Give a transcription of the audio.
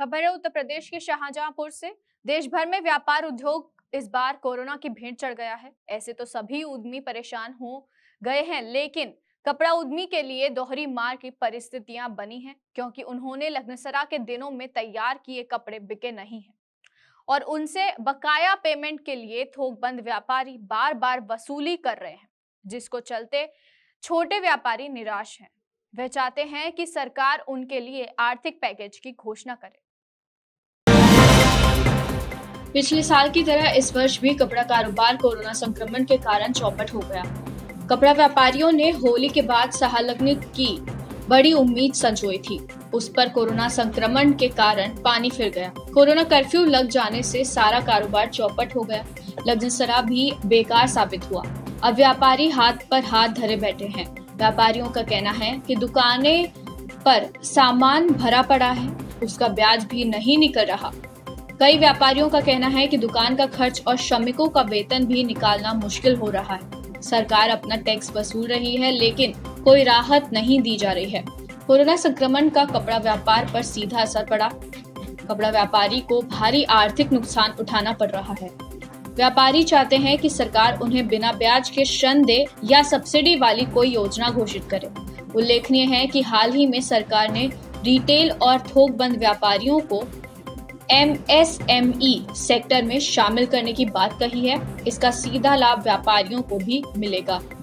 खबर है उत्तर प्रदेश के शाहजहांपुर से। देश भर में व्यापार उद्योग इस बार कोरोना की भेंट चढ़ गया है। ऐसे तो सभी उद्यमी परेशान हो गए हैं, लेकिन कपड़ा उद्यमी के लिए दोहरी मार की परिस्थितियां बनी हैं, क्योंकि उन्होंने लग्नसरा के दिनों में तैयार किए कपड़े बिके नहीं हैं और उनसे बकाया पेमेंट के लिए थोक बंद व्यापारी बार बार वसूली कर रहे हैं, जिसको चलते छोटे व्यापारी निराश हैं। वे चाहते हैं कि सरकार उनके लिए आर्थिक पैकेज की घोषणा करे। पिछले साल की तरह इस वर्ष भी कपड़ा कारोबार कोरोना संक्रमण के कारण चौपट हो गया। कपड़ा व्यापारियों ने होली के बाद सहालग्न की बड़ी उम्मीद संजोई थी, उस पर कोरोना संक्रमण के कारण पानी फिर गया। कोरोना कर्फ्यू लग जाने से सारा कारोबार चौपट हो गया, लग्नसरा भी बेकार साबित हुआ। अब व्यापारी हाथ पर हाथ धरे बैठे हैं। व्यापारियों का कहना है कि दुकानें पर सामान भरा पड़ा है, उसका ब्याज भी नहीं निकल रहा। कई व्यापारियों का कहना है कि दुकान का खर्च और श्रमिकों का वेतन भी निकालना मुश्किल हो रहा है। सरकार अपना टैक्स वसूल रही है, लेकिन कोई राहत नहीं दी जा रही है। कोरोना संक्रमण का कपड़ा व्यापार पर सीधा असर पड़ा। कपड़ा व्यापारी को भारी आर्थिक नुकसान उठाना पड़ रहा है। व्यापारी चाहते हैं कि सरकार उन्हें बिना ब्याज के ऋण दे या सब्सिडी वाली कोई योजना घोषित करे। उल्लेखनीय है कि हाल ही में सरकार ने रिटेल और थोक बंद व्यापारियों को MSME सेक्टर में शामिल करने की बात कही है। इसका सीधा लाभ व्यापारियों को भी मिलेगा।